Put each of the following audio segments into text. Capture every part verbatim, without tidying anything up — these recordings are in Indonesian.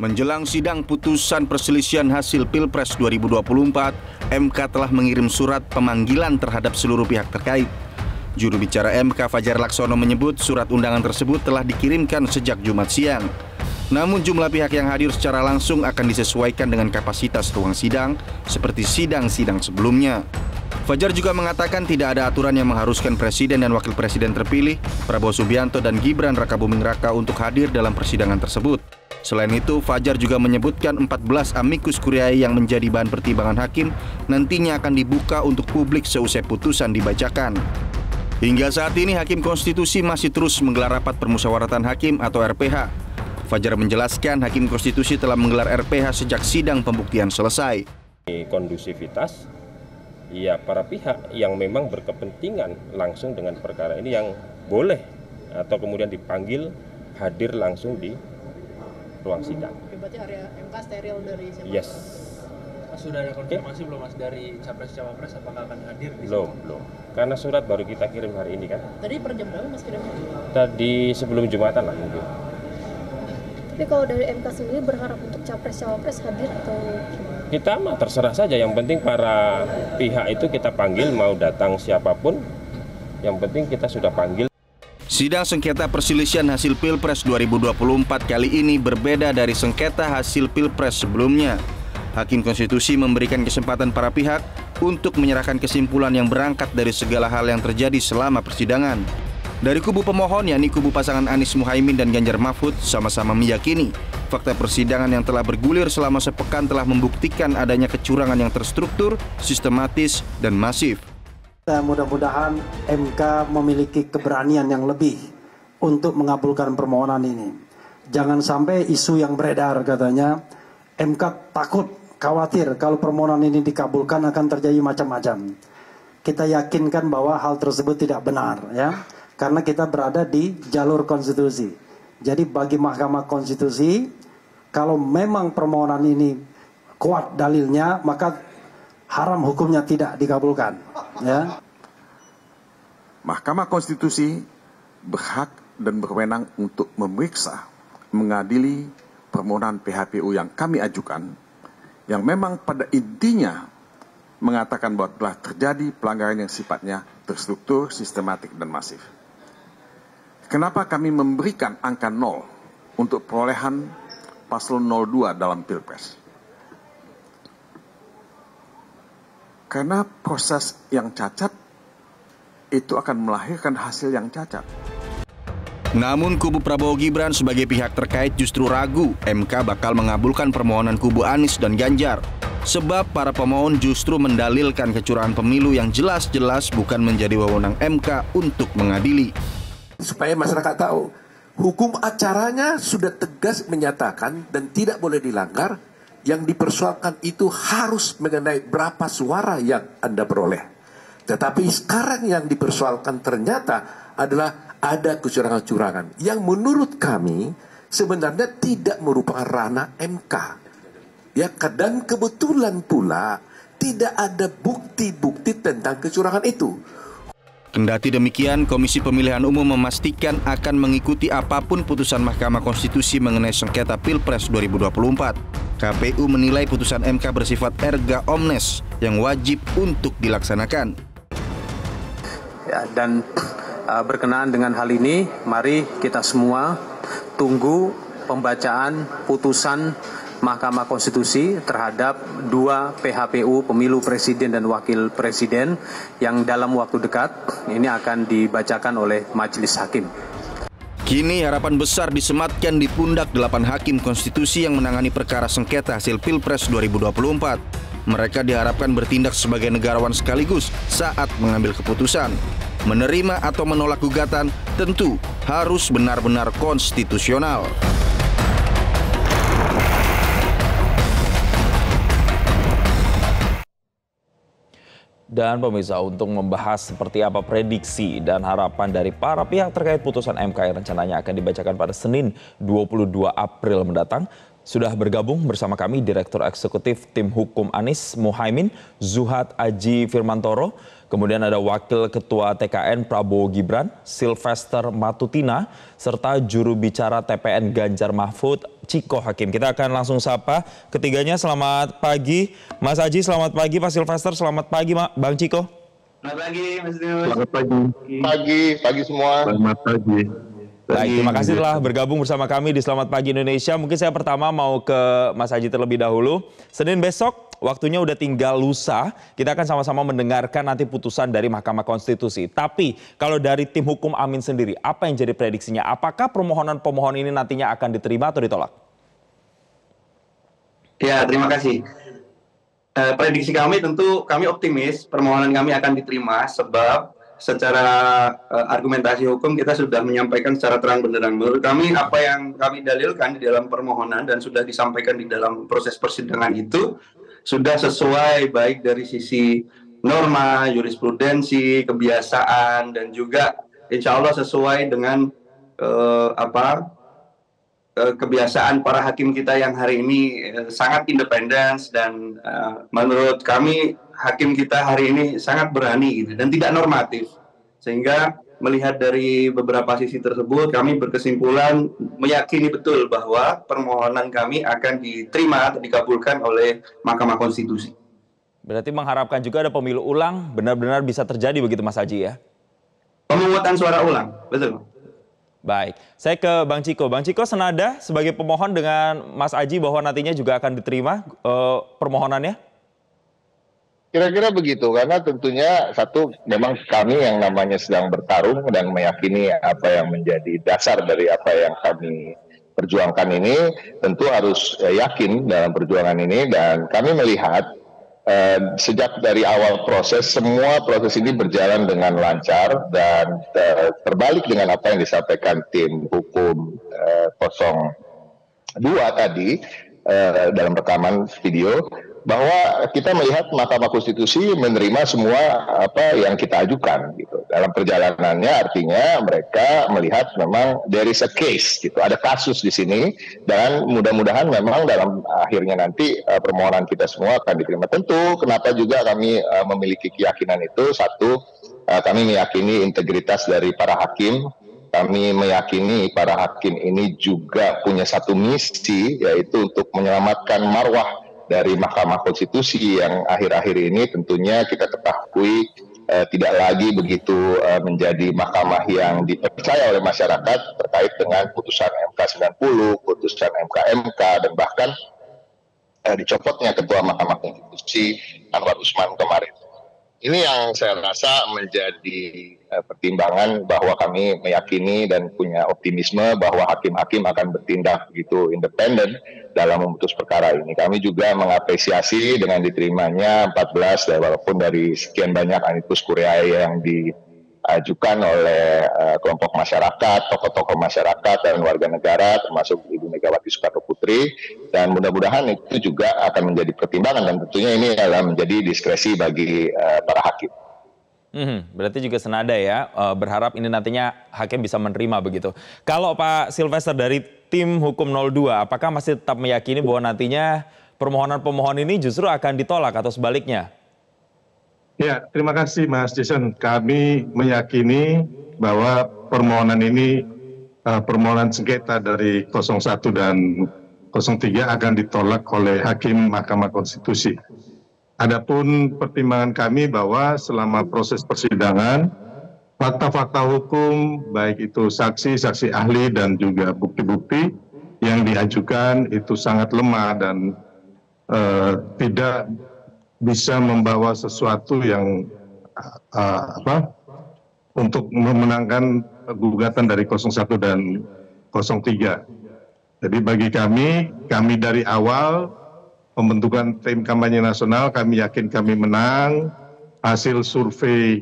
Menjelang sidang putusan perselisihan hasil Pilpres dua ribu dua puluh empat, M K telah mengirim surat pemanggilan terhadap seluruh pihak terkait. Juru bicara M K Fajar Laksono menyebut surat undangan tersebut telah dikirimkan sejak Jumat siang. Namun jumlah pihak yang hadir secara langsung akan disesuaikan dengan kapasitas ruang sidang seperti sidang-sidang sebelumnya. Fajar juga mengatakan tidak ada aturan yang mengharuskan Presiden dan Wakil Presiden terpilih, Prabowo Subianto dan Gibran Rakabuming Raka untuk hadir dalam persidangan tersebut. Selain itu, Fajar juga menyebutkan empat belas amikus curiae yang menjadi bahan pertimbangan hakim nantinya akan dibuka untuk publik seusai putusan dibacakan. Hingga saat ini, Hakim Konstitusi masih terus menggelar rapat permusyawaratan hakim atau R P H. Fajar menjelaskan Hakim Konstitusi telah menggelar R P H sejak sidang pembuktian selesai. Kondusivitas. Ya, para pihak yang memang berkepentingan langsung dengan perkara ini yang boleh atau kemudian dipanggil hadir langsung di ruang sidang. Berarti area M K steril dari siapa? Yes. Sudah ada konfirmasi belum Mas dari capres-cawapres apakah akan hadir di belum, situ? Belum. Karena surat baru kita kirim hari ini kan. Tadi per jam berapa Mas kirimnya? Tadi sebelum Jumatan lah mungkin. Tapi kalau dari M K sendiri berharap untuk capres-cawapres hadir atau gimana? Kita mah terserah saja, yang penting para pihak itu kita panggil, mau datang siapapun, yang penting kita sudah panggil. Sidang sengketa perselisihan hasil Pilpres dua ribu dua puluh empat kali ini berbeda dari sengketa hasil Pilpres sebelumnya. Hakim Konstitusi memberikan kesempatan para pihak untuk menyerahkan kesimpulan yang berangkat dari segala hal yang terjadi selama persidangan. Dari kubu pemohon, yakni kubu pasangan Anies-Muhaimin dan Ganjar-Mahfud, sama-sama meyakini fakta persidangan yang telah bergulir selama sepekan telah membuktikan adanya kecurangan yang terstruktur, sistematis, dan masif. Mudah-mudahan M K memiliki keberanian yang lebih untuk mengabulkan permohonan ini. Jangan sampai isu yang beredar katanya, M K takut, khawatir kalau permohonan ini dikabulkan akan terjadi macam-macam. Kita yakinkan bahwa hal tersebut tidak benar, ya, karena kita berada di jalur konstitusi. Jadi bagi Mahkamah Konstitusi, kalau memang permohonan ini kuat dalilnya, maka haram hukumnya tidak dikabulkan. Ya. Mahkamah Konstitusi berhak dan berwenang untuk memeriksa, mengadili permohonan P H P U yang kami ajukan, yang memang pada intinya mengatakan bahwa telah terjadi pelanggaran yang sifatnya terstruktur, sistematik, dan masif. Kenapa kami memberikan angka nol untuk perolehan paslon nol dua dalam Pilpres? Karena proses yang cacat itu akan melahirkan hasil yang cacat. Namun kubu Prabowo Gibran sebagai pihak terkait justru ragu M K bakal mengabulkan permohonan kubu Anies dan Ganjar. Sebab para pemohon justru mendalilkan kecurangan pemilu yang jelas-jelas bukan menjadi wewenang M K untuk mengadili. Supaya masyarakat tahu, hukum acaranya sudah tegas menyatakan dan tidak boleh dilanggar. Yang dipersoalkan itu harus mengenai berapa suara yang Anda peroleh. Tetapi sekarang yang dipersoalkan ternyata adalah ada kecurangan-curangan yang menurut kami sebenarnya tidak merupakan ranah M K. Ya, dan kebetulan pula tidak ada bukti-bukti tentang kecurangan itu. Kendati demikian, Komisi Pemilihan Umum memastikan akan mengikuti apapun putusan Mahkamah Konstitusi mengenai sengketa Pilpres dua ribu dua puluh empat. K P U menilai putusan M K bersifat erga omnes yang wajib untuk dilaksanakan. Ya, dan uh, berkenaan dengan hal ini, mari kita semua tunggu pembacaan putusan Mahkamah Konstitusi terhadap dua P H P U pemilu presiden dan wakil presiden yang dalam waktu dekat ini akan dibacakan oleh majelis hakim. Kini harapan besar disematkan di pundak delapan hakim konstitusi yang menangani perkara sengketa hasil Pilpres dua ribu dua puluh empat. Mereka diharapkan bertindak sebagai negarawan sekaligus saat mengambil keputusan. Menerima atau menolak gugatan tentu harus benar-benar konstitusional. Dan pemirsa, untuk membahas seperti apa prediksi dan harapan dari para pihak terkait putusan M K yang rencananya akan dibacakan pada Senin dua puluh dua April mendatang, sudah bergabung bersama kami Direktur Eksekutif Tim Hukum Anies Muhaimin, Zuhad Aji Firmantoro. Kemudian ada Wakil Ketua T K N Prabowo Gibran, Silfester Matutina, serta juru bicara T P N Ganjar Mahfud, Ciko Hakim. Kita akan langsung sapa ketiganya. Selamat pagi, Mas Aji. Selamat pagi, Pak Silfester. Selamat pagi, Bang Ciko. Selamat pagi, Mas Dewi. Selamat pagi. Pagi, pagi semua. Selamat pagi. Baik, terima kasih telah bergabung bersama kami di Selamat Pagi Indonesia. Mungkin saya pertama mau ke Mas Aji terlebih dahulu. Senin besok waktunya udah tinggal lusa, kita akan sama-sama mendengarkan nanti putusan dari Mahkamah Konstitusi. Tapi kalau dari tim hukum Amin sendiri, apa yang jadi prediksinya? Apakah permohonan pemohon ini nantinya akan diterima atau ditolak? Ya, terima kasih. Eh, prediksi kami tentu kami optimis permohonan kami akan diterima sebab secara eh, argumentasi hukum kita sudah menyampaikan secara terang benderang. Menurut kami apa yang kami dalilkan di dalam permohonan dan sudah disampaikan di dalam proses persidangan itu sudah sesuai baik dari sisi norma, jurisprudensi, kebiasaan, dan juga insya Allah sesuai dengan eh, apa eh, kebiasaan para hakim kita yang hari ini eh, sangat independen dan eh, menurut kami hakim kita hari ini sangat berani gitu, dan tidak normatif. Sehingga melihat dari beberapa sisi tersebut, kami berkesimpulan meyakini betul bahwa permohonan kami akan diterima atau dikabulkan oleh Mahkamah Konstitusi. Berarti mengharapkan juga ada pemilu ulang, benar-benar bisa terjadi begitu Mas Haji ya? Pemungutan suara ulang, betul. Baik, saya ke Bang Ciko. Bang Ciko senada sebagai pemohon dengan Mas Haji bahwa nantinya juga akan diterima eh, permohonannya? Kira-kira begitu, karena tentunya satu memang kami yang namanya sedang bertarung dan meyakini apa yang menjadi dasar dari apa yang kami perjuangkan ini tentu harus yakin dalam perjuangan ini, dan kami melihat eh, sejak dari awal proses semua proses ini berjalan dengan lancar dan ter terbalik dengan apa yang disampaikan tim hukum eh, nol dua tadi eh, dalam rekaman video. Bahwa kita melihat Mahkamah Konstitusi menerima semua apa yang kita ajukan gitu. Dalam perjalanannya artinya mereka melihat memang there is a case gitu, ada kasus di sini, dan mudah-mudahan memang dalam akhirnya nanti uh, permohonan kita semua akan diterima. Tentu kenapa juga kami uh, memiliki keyakinan itu, satu uh, kami meyakini integritas dari para hakim. Kami meyakini para hakim ini juga punya satu misi, yaitu untuk menyelamatkan marwah dari Mahkamah Konstitusi yang akhir-akhir ini tentunya kita ketahui eh, tidak lagi begitu eh, menjadi mahkamah yang dipercaya oleh masyarakat terkait dengan putusan M K sembilan puluh, putusan M K M K, dan bahkan eh, dicopotnya Ketua Mahkamah Konstitusi Anwar Usman kemarin. Ini yang saya rasa menjadi eh, pertimbangan bahwa kami meyakini dan punya optimisme bahwa hakim-hakim akan bertindak begitu independen dalam memutus perkara ini. Kami juga mengapresiasi dengan diterimanya empat belas, walaupun dari sekian banyak amikus curiae yang diajukan oleh uh, kelompok masyarakat, tokoh-tokoh masyarakat, dan warga negara, termasuk Ibu Megawati Soekarno Putri. Dan mudah-mudahan itu juga akan menjadi pertimbangan, dan tentunya ini adalah menjadi diskresi bagi uh, para hakim. Mm-hmm. Berarti juga senada ya, uh, berharap ini nantinya hakim bisa menerima begitu. Kalau Pak Silfester dari tim hukum nol dua, apakah masih tetap meyakini bahwa nantinya permohonan pemohon ini justru akan ditolak atau sebaliknya? Ya, terima kasih Mas Jason. Kami meyakini bahwa permohonan ini, uh, permohonan sengketa dari nol satu dan nol tiga akan ditolak oleh Hakim Mahkamah Konstitusi. Adapun pertimbangan kami bahwa selama proses persidangan, fakta-fakta hukum, baik itu saksi, saksi ahli, dan juga bukti-bukti yang diajukan itu sangat lemah dan uh, tidak bisa membawa sesuatu yang uh, apa untuk memenangkan gugatan dari nol satu dan nol tiga. Jadi bagi kami, kami dari awal pembentukan tim kampanye nasional, kami yakin kami menang. Hasil survei,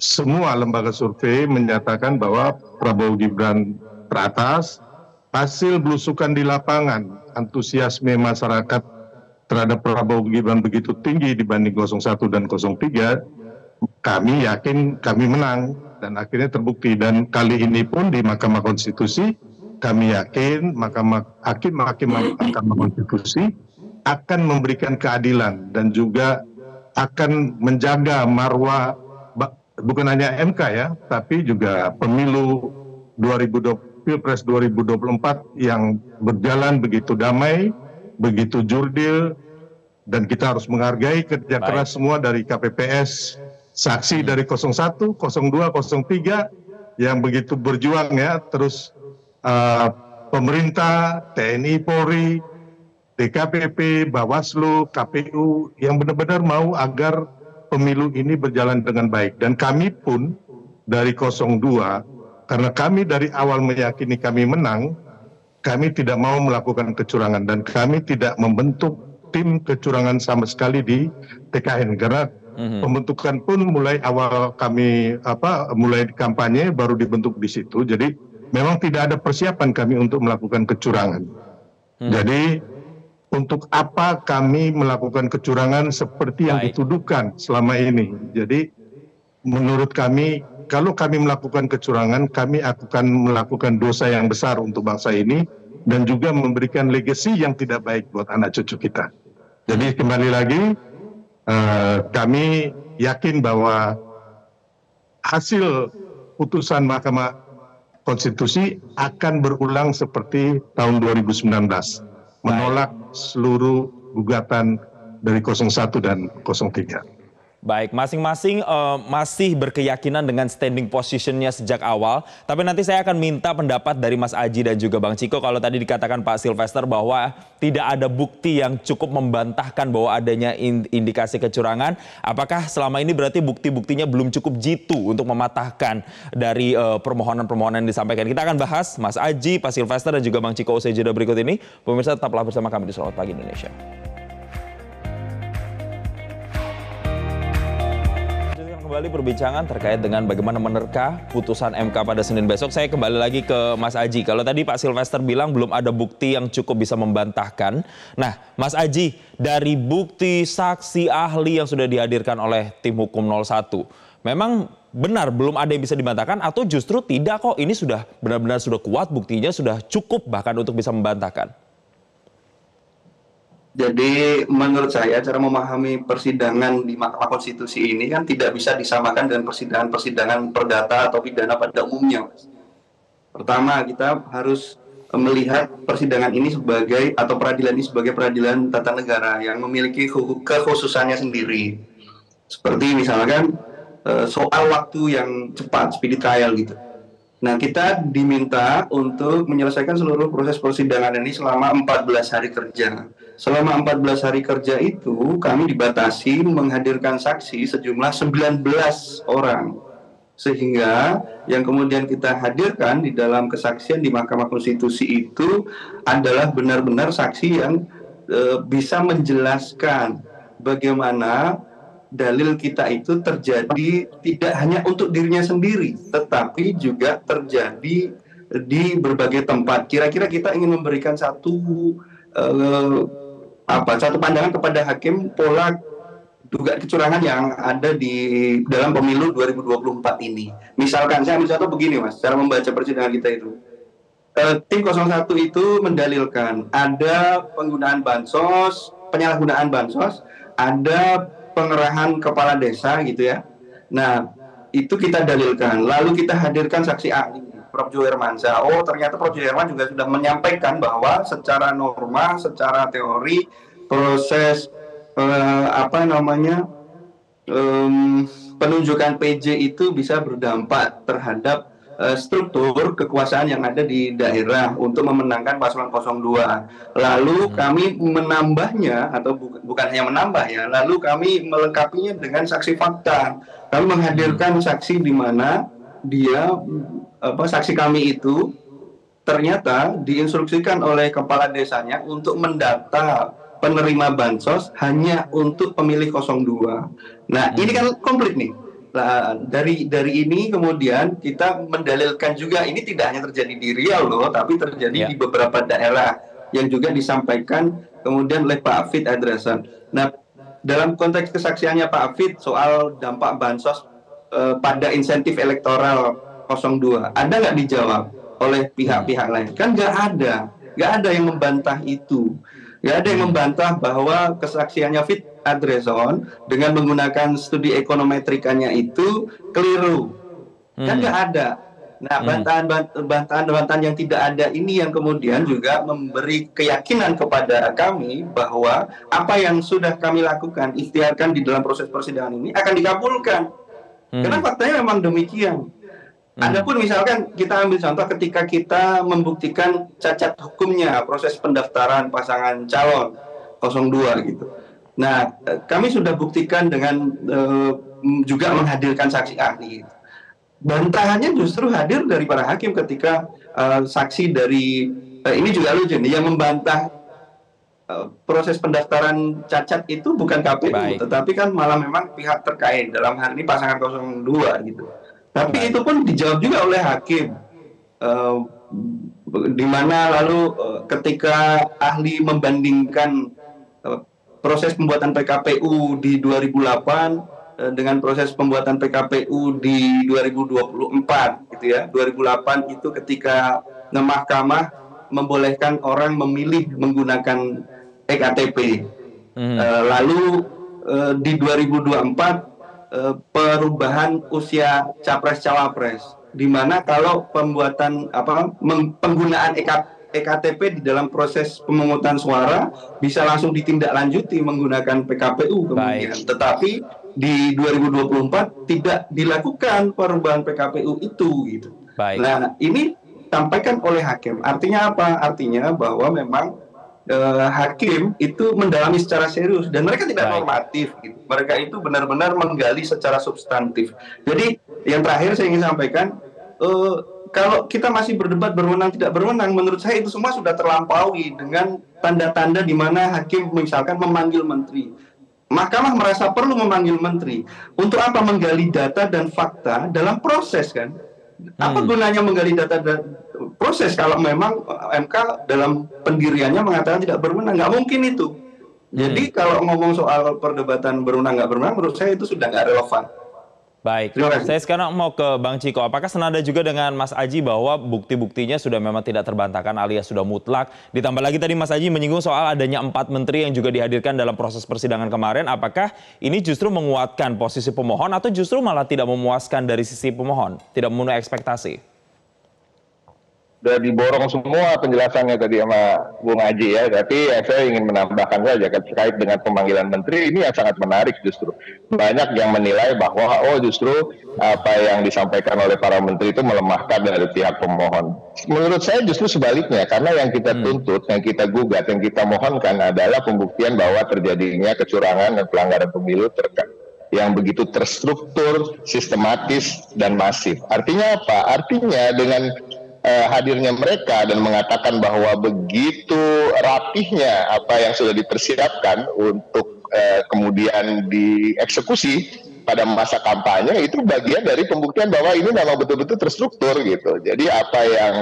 semua lembaga survei menyatakan bahwa Prabowo Gibran teratas. Hasil belusukan di lapangan, antusiasme masyarakat terhadap Prabowo Gibran begitu tinggi dibanding nol satu dan nol tiga, kami yakin kami menang, dan akhirnya terbukti. Dan kali ini pun di Mahkamah Konstitusi, kami yakin Mahkamah Hakim Mahkamah Konstitusi akan memberikan keadilan dan juga akan menjaga marwah bukan hanya M K ya, tapi juga pemilu dua ribu dua puluh, Pilpres dua ribu dua puluh empat yang berjalan begitu damai, begitu jurdil, dan kita harus menghargai kerja Baik. keras semua dari K P P S, saksi dari nol satu, nol dua, nol tiga yang begitu berjuang ya, terus uh, pemerintah, T N I, Polri, D K P P, Bawaslu, K P U yang benar-benar mau agar pemilu ini berjalan dengan baik. Dan kami pun dari nol dua, karena kami dari awal meyakini kami menang, kami tidak mau melakukan kecurangan dan kami tidak membentuk tim kecurangan sama sekali di T K N. Karena mm-hmm. pembentukan pun mulai awal kami apa mulai kampanye baru dibentuk di situ. Jadi memang tidak ada persiapan kami untuk melakukan kecurangan. Mm-hmm. Jadi untuk apa kami melakukan kecurangan seperti yang Baik. dituduhkan selama ini? Jadi menurut kami, kalau kami melakukan kecurangan, kami akan melakukan dosa yang besar untuk bangsa ini dan juga memberikan legasi yang tidak baik buat anak cucu kita. Jadi kembali lagi, uh, kami yakin bahwa hasil putusan Mahkamah Konstitusi akan berulang seperti tahun dua ribu sembilan belas. Menolak seluruh gugatan dari nol satu dan nol tiga. Baik, masing-masing uh, masih berkeyakinan dengan standing positionnya sejak awal. Tapi nanti saya akan minta pendapat dari Mas Aji dan juga Bang Ciko. Kalau tadi dikatakan Pak Silfester bahwa tidak ada bukti yang cukup membantahkan bahwa adanya indikasi kecurangan. Apakah selama ini berarti bukti-buktinya belum cukup jitu untuk mematahkan dari permohonan-permohonan uh, yang disampaikan? Kita akan bahas Mas Aji, Pak Silfester dan juga Bang Ciko usai jeda berikut ini. Pemirsa tetaplah bersama kami di Selamat Pagi Indonesia. Kembali perbincangan terkait dengan bagaimana menerka putusan M K pada Senin besok. Saya kembali lagi ke Mas Aji. Kalau tadi Pak Silfester bilang belum ada bukti yang cukup bisa membantahkan. Nah, Mas Aji, dari bukti, saksi, ahli yang sudah dihadirkan oleh tim hukum nol satu, memang benar belum ada yang bisa dibantahkan atau justru tidak kok ini sudah benar-benar sudah kuat buktinya, sudah cukup bahkan untuk bisa membantahkan? Jadi menurut saya cara memahami persidangan di Mahkamah Konstitusi ini kan tidak bisa disamakan dengan persidangan-persidangan perdata atau pidana pada umumnya. Pertama, kita harus melihat persidangan ini sebagai atau peradilan ini sebagai peradilan tata negara yang memiliki kekhususannya sendiri. Seperti misalkan soal waktu yang cepat, speedy trial gitu. Nah, kita diminta untuk menyelesaikan seluruh proses persidangan ini selama empat belas hari kerja. Selama empat belas hari kerja itu, kami dibatasi menghadirkan saksi sejumlah sembilan belas orang. Sehingga yang kemudian kita hadirkan di dalam kesaksian di Mahkamah Konstitusi itu adalah benar-benar saksi yang e, bisa menjelaskan bagaimana dalil kita itu terjadi tidak hanya untuk dirinya sendiri, tetapi juga terjadi di berbagai tempat. Kira-kira kita ingin memberikan satu eh, apa satu pandangan kepada hakim pola dugaan kecurangan yang ada di dalam pemilu dua ribu dua puluh empat ini. Misalkan saya ambil contoh begini, Mas, cara membaca persidangan kita itu. Eh, tim nol satu itu mendalilkan ada penggunaan bansos, penyalahgunaan bansos, ada pengerahan kepala desa gitu ya. Nah, itu kita dalilkan. Lalu kita hadirkan saksi ahli, Profesor Johermansyah. Oh, ternyata Profesor Joherman juga sudah menyampaikan bahwa secara norma, secara teori, proses eh, apa namanya eh, penunjukan P J itu bisa berdampak terhadap eh, struktur kekuasaan yang ada di daerah untuk memenangkan paslon nol dua. Lalu kami menambahnya atau bu bukan hanya menambah ya, lalu kami melengkapinya dengan saksi fakta. Kami menghadirkan saksi di mana dia apa saksi kami itu ternyata diinstruksikan oleh kepala desanya untuk mendata penerima bansos hanya untuk pemilih nol dua. Nah, hmm. ini kan komplit nih. Nah, dari dari ini kemudian kita mendalilkan juga ini tidak hanya terjadi di Riau loh, tapi terjadi ya. di beberapa daerah yang juga disampaikan kemudian oleh Pak Afid Adrasan. Nah, dalam konteks kesaksiannya Pak Afid soal dampak bansos eh, pada insentif elektoral nol dua, ada nggak dijawab oleh pihak-pihak lain? Kan nggak ada, nggak ada yang membantah itu, nggak ada yang membantah bahwa kesaksiannya Fit adreson dengan menggunakan studi ekonometrikanya itu keliru. Hmm. Kan nggak ada. Nah, bantahan-bantahan yang tidak ada ini yang kemudian juga memberi keyakinan kepada kami bahwa apa yang sudah kami lakukan, ikhtiarkan di dalam proses persidangan ini akan dikabulkan. Hmm. Karena faktanya memang demikian. Hmm. Adapun misalkan kita ambil contoh ketika kita membuktikan cacat hukumnya proses pendaftaran pasangan calon nol dua gitu. Nah, kami sudah buktikan dengan eh, juga menghadirkan saksi ahli. Bantahannya justru hadir dari para hakim ketika uh, saksi dari uh, ini juga lucu nih, yang membantah uh, proses pendaftaran cacat itu bukan K P U. Baik. Tetapi kan malah memang pihak terkait, dalam hal ini pasangan nol dua gitu. Tapi Baik. Itu pun dijawab juga oleh hakim, uh, di mana lalu uh, ketika ahli membandingkan uh, proses pembuatan P K P U di dua ribu delapan dengan proses pembuatan P K P U di dua ribu dua puluh empat gitu ya. dua ribu delapan itu ketika mahkamah membolehkan orang memilih menggunakan E K T P. Mm. Lalu di dua ribu dua puluh empat perubahan usia capres-cawapres, di mana kalau pembuatan apa penggunaan E K T P di dalam proses pemungutan suara bisa langsung ditindaklanjuti menggunakan P K P U kemudian. Baik. Tetapi di dua ribu dua puluh empat tidak dilakukan perubahan P K P U itu gitu. Baik. Nah, ini disampaikan oleh hakim. Artinya apa? Artinya bahwa memang eh, hakim itu mendalami secara serius dan mereka tidak Baik. Normatif gitu. Mereka itu benar-benar menggali secara substantif. Jadi, yang terakhir saya ingin sampaikan, eh, kalau kita masih berdebat berwenang tidak berwenang, menurut saya itu semua sudah terlampaui dengan tanda-tanda di mana hakim misalkan memanggil menteri. Mahkamah merasa perlu memanggil menteri untuk apa? Menggali data dan fakta dalam proses kan? Apa hmm. gunanya menggali data dan proses kalau memang M K dalam pendiriannya mengatakan tidak berwenang? Nggak mungkin itu. Jadi hmm. kalau ngomong soal perdebatan berwenang nggak berwenang, menurut saya itu sudah nggak relevan. Baik, saya sekarang mau ke Bang Ciko. Apakah senada juga dengan Mas Aji bahwa bukti-buktinya sudah memang tidak terbantahkan alias sudah mutlak? Ditambah lagi tadi Mas Aji menyinggung soal adanya empat menteri yang juga dihadirkan dalam proses persidangan kemarin. Apakah ini justru menguatkan posisi pemohon atau justru malah tidak memuaskan dari sisi pemohon? Tidak memenuhi ekspektasi? Sudah diborong semua penjelasannya tadi sama Bung Aji ya. Tapi ya saya ingin menambahkan saja terkait dengan pemanggilan menteri ini yang sangat menarik justru. Banyak yang menilai bahwa oh justru apa yang disampaikan oleh para menteri itu melemahkan dari pihak pemohon. Menurut saya justru sebaliknya, karena yang kita tuntut, hmm. yang kita gugat, yang kita mohonkan adalah pembuktian bahwa terjadinya kecurangan dan pelanggaran pemilu terkait yang begitu terstruktur, sistematis dan masif. Artinya apa? Artinya dengan hadirnya mereka dan mengatakan bahwa begitu rapihnya apa yang sudah dipersiapkan untuk eh, kemudian dieksekusi pada masa kampanye, itu bagian dari pembuktian bahwa ini memang betul-betul terstruktur gitu. Jadi apa yang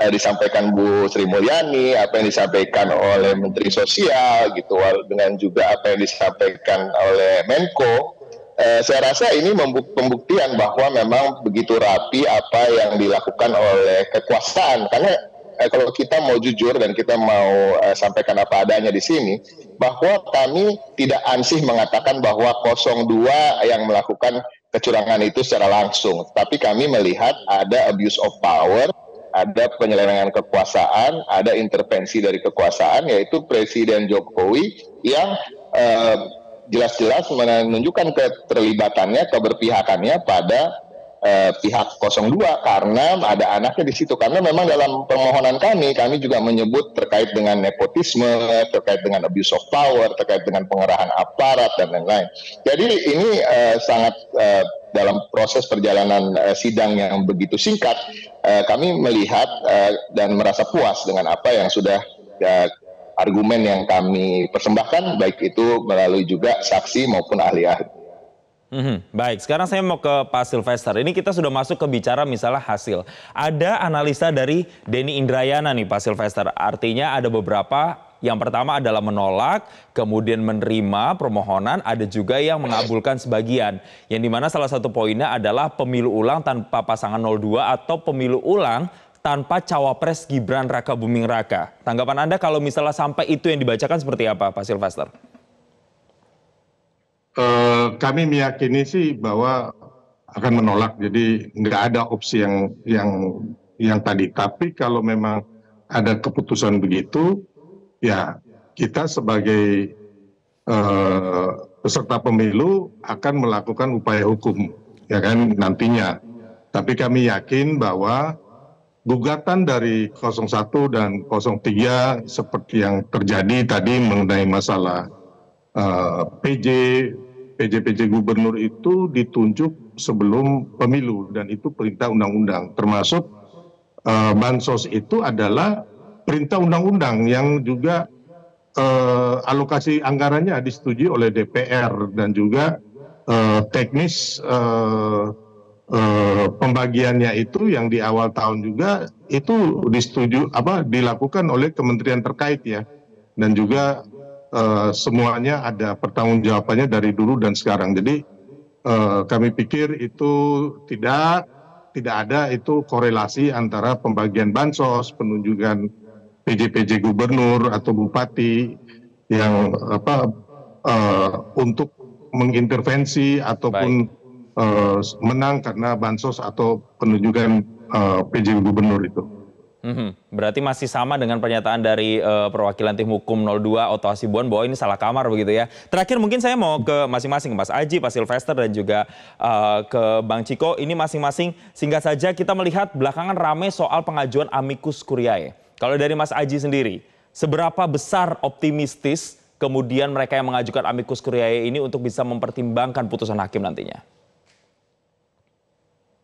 eh, disampaikan Bu Sri Mulyani, apa yang disampaikan oleh Menteri Sosial gitu, dengan juga apa yang disampaikan oleh Menko, Eh, saya rasa ini pembuktian bahwa memang begitu rapi apa yang dilakukan oleh kekuasaan. Karena eh, kalau kita mau jujur dan kita mau eh, sampaikan apa adanya di sini, bahwa kami tidak ansih mengatakan bahwa nol dua yang melakukan kecurangan itu secara langsung. Tapi kami melihat ada abuse of power, ada penyelewengan kekuasaan, ada intervensi dari kekuasaan, yaitu Presiden Jokowi yang Eh, jelas-jelas menunjukkan keterlibatannya, keberpihakannya pada eh, pihak nol dua karena ada anaknya di situ. Karena memang dalam permohonan kami, kami juga menyebut terkait dengan nepotisme, terkait dengan abuse of power, terkait dengan pengerahan aparat dan lain-lain. Jadi ini eh, sangat eh, dalam proses perjalanan eh, sidang yang begitu singkat, eh, kami melihat eh, dan merasa puas dengan apa yang sudah eh, argumen yang kami persembahkan, baik itu melalui juga saksi maupun ahli-ahli. Mm-hmm. Baik, sekarang saya mau ke Pak Silfester. Ini kita sudah masuk ke bicara misalnya hasil. Ada analisa dari Denny Indrayana nih Pak Silfester. Artinya ada beberapa, yang pertama adalah menolak, kemudian menerima permohonan, ada juga yang mengabulkan sebagian. Yang dimana salah satu poinnya adalah pemilu ulang tanpa pasangan nol dua atau pemilu ulang tanpa cawapres Gibran Rakabuming Raka. Tanggapan Anda kalau misalnya sampai itu yang dibacakan seperti apa, Pak Silfester? eh, kami meyakini sih bahwa akan menolak. Jadi nggak ada opsi yang yang yang tadi. Tapi kalau memang ada keputusan begitu, ya kita sebagai eh, peserta pemilu akan melakukan upaya hukum, ya kan, nantinya. Tapi kami yakin bahwa gugatan dari nol satu dan nol tiga seperti yang terjadi tadi mengenai masalah uh, P J P J P J gubernur itu ditunjuk sebelum pemilu, dan itu perintah undang-undang. Termasuk uh, bansos itu adalah perintah undang-undang yang juga uh, alokasi anggarannya disetujui oleh D P R, dan juga uh, teknis uh, Uh, pembagiannya itu yang di awal tahun juga itu disetujui apa dilakukan oleh kementerian terkait, ya, dan juga uh, semuanya ada pertanggungjawabannya dari dulu dan sekarang. Jadi uh, kami pikir itu tidak tidak ada itu korelasi antara pembagian bansos, penunjukan P J P J gubernur atau bupati yang apa uh, untuk mengintervensi ataupun Baik. menang karena bansos atau penunjukan uh, P J gubernur itu. Mm-hmm. Berarti masih sama dengan pernyataan dari uh, perwakilan tim hukum nol dua Oto Hasibuan bahwa ini salah kamar begitu ya. Terakhir mungkin saya mau ke masing-masing Mas Aji, Pak Silfester dan juga uh, ke Bang Ciko. Ini masing-masing singkat saja, kita melihat belakangan ramai soal pengajuan amicus curiae. Kalau dari Mas Aji sendiri, seberapa besar optimistis kemudian mereka yang mengajukan amicus curiae ini untuk bisa mempertimbangkan putusan hakim nantinya?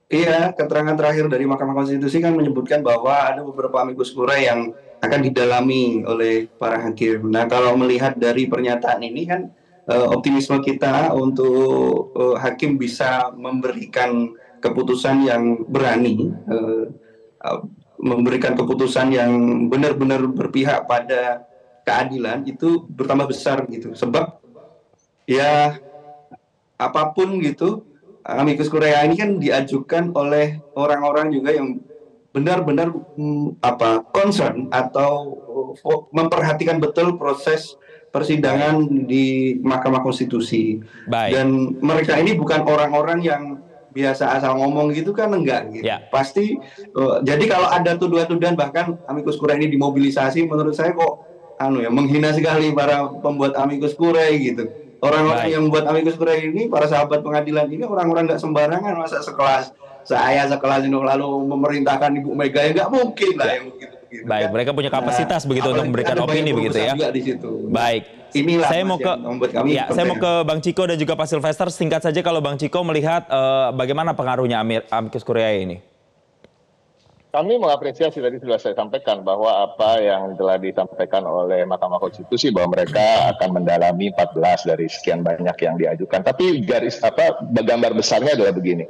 Iya, keterangan terakhir dari Mahkamah Konstitusi kan menyebutkan bahwa ada beberapa amicus curiae yang akan didalami oleh para hakim. Nah, kalau melihat dari pernyataan ini kan eh, optimisme kita untuk eh, hakim bisa memberikan keputusan yang berani, eh, memberikan keputusan yang benar-benar berpihak pada keadilan itu bertambah besar gitu. Sebab ya apapun gitu, amicus curiae ini kan diajukan oleh orang-orang juga yang benar-benar hmm, apa concern atau oh, memperhatikan betul proses persidangan di Mahkamah Konstitusi. Baik. Dan mereka ini bukan orang-orang yang biasa asal ngomong gitu kan, enggak gitu. Ya. Pasti uh, jadi kalau ada tuduhan-tuduhan bahkan amicus curiae ini dimobilisasi, menurut saya kok anu ya menghina sekali para pembuat amicus curiae gitu. Orang-orang yang membuat amicus curiae ini, para sahabat pengadilan ini, orang-orang nggak sembarangan, masa sekelas saya sekelas ini lalu memerintahkan Ibu Mega, ya nggak mungkin lah yang begitu. Baik, mereka punya kapasitas nah, begitu untuk memberikan opini begitu ya. Di situ. Baik. Inilah saya mau ke ya, saya mau ke Bang Ciko dan juga Pak Silfester. Singkat saja kalau Bang Ciko melihat eh, bagaimana pengaruhnya amicus curiae ini. Kami mengapresiasi, tadi sudah saya sampaikan bahwa apa yang telah disampaikan oleh Mahkamah Konstitusi bahwa mereka akan mendalami empat belas dari sekian banyak yang diajukan. Tapi garis apa gambar besarnya adalah begini.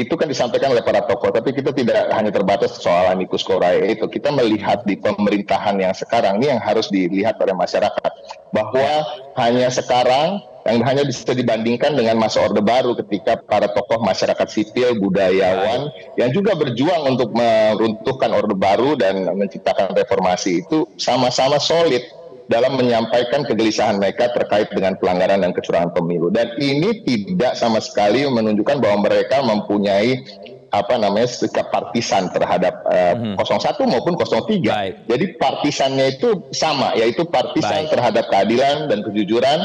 Itu kan disampaikan oleh para tokoh, tapi kita tidak hanya terbatas soal amicus curiae itu. Kita melihat di pemerintahan yang sekarang ini yang harus dilihat oleh masyarakat bahwa hanya sekarang yang hanya bisa dibandingkan dengan masa Orde Baru ketika para tokoh masyarakat sipil, budayawan yang juga berjuang untuk meruntuhkan Orde Baru dan menciptakan reformasi itu sama-sama solid dalam menyampaikan kegelisahan mereka terkait dengan pelanggaran dan kecurangan pemilu. Dan ini tidak sama sekali menunjukkan bahwa mereka mempunyai apa namanya sikap partisan terhadap uh, mm-hmm. nol satu maupun nol tiga. Baik. Jadi partisannya itu sama, yaitu partisan Baik. terhadap keadilan dan kejujuran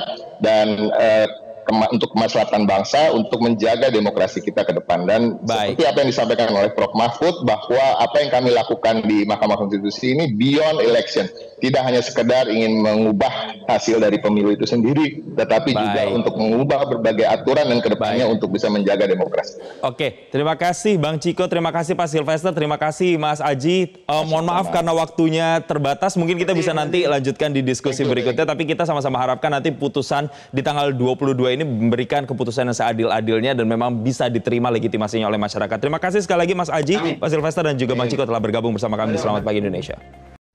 dan uh, kema- untuk kemaslahatan bangsa, untuk menjaga demokrasi kita ke depan. Dan Baik. seperti apa yang disampaikan oleh Prof Mahfud bahwa apa yang kami lakukan di Mahkamah Konstitusi ini beyond election, tidak hanya sekedar ingin mengubah hasil dari pemilu itu sendiri, tetapi Baik. juga untuk mengubah berbagai aturan dan kedepannya Baik. untuk bisa menjaga demokrasi. Oke, terima kasih Bang Ciko, terima kasih Pak Silfester, terima kasih Mas Aji. Uh, mohon maaf karena waktunya terbatas, mungkin kita bisa nanti lanjutkan di diskusi berikutnya, tapi kita sama-sama harapkan nanti putusan di tanggal dua puluh dua ini memberikan keputusan yang seadil-adilnya dan memang bisa diterima legitimasinya oleh masyarakat. Terima kasih sekali lagi Mas Aji, Amin. Pak Silfester dan juga Amin. Bang Ciko telah bergabung bersama kami di Selamat Pagi Indonesia.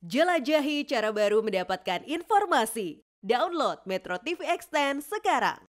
Jelajahi cara baru mendapatkan informasi. Download Metro T V Extend sekarang.